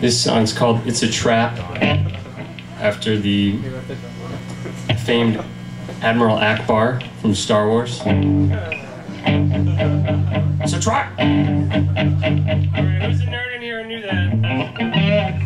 This song's called "It's a Trap," after the famed Admiral Ackbar from Star Wars. It's a trap! All right, who's a nerd in here who knew that?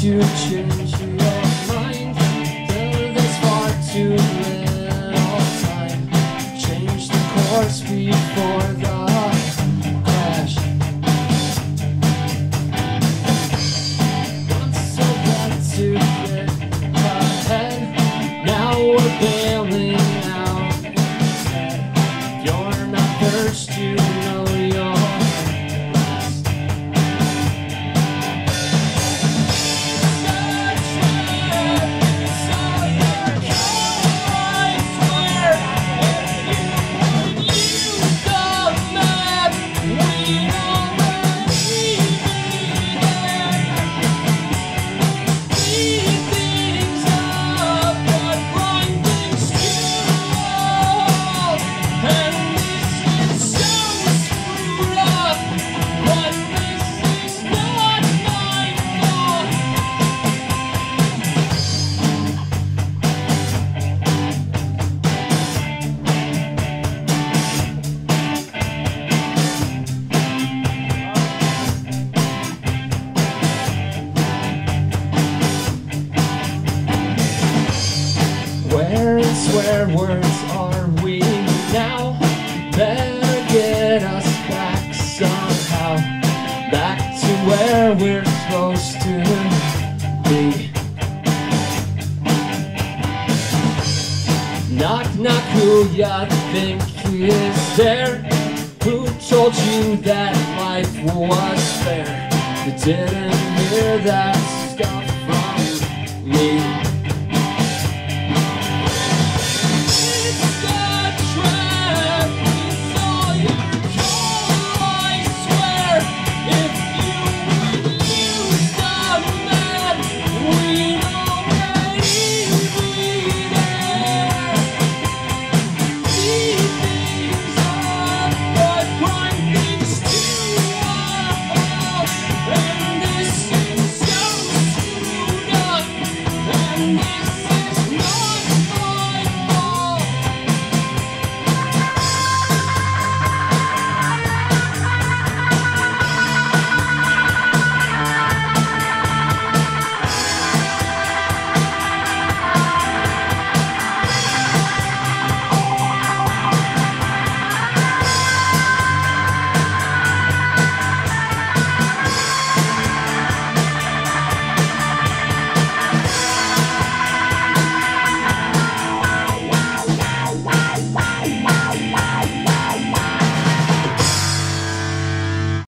To change your mind, though there's far too little time. Change the course before the crash. Once so glad to get ahead, now we're bailing out instead. If you're not first, you know you're where words are we now? Better get us back somehow, back to where we're supposed to be. Knock, knock, who ya think is there? Who told you that life was fair? You didn't hear that stuff from me.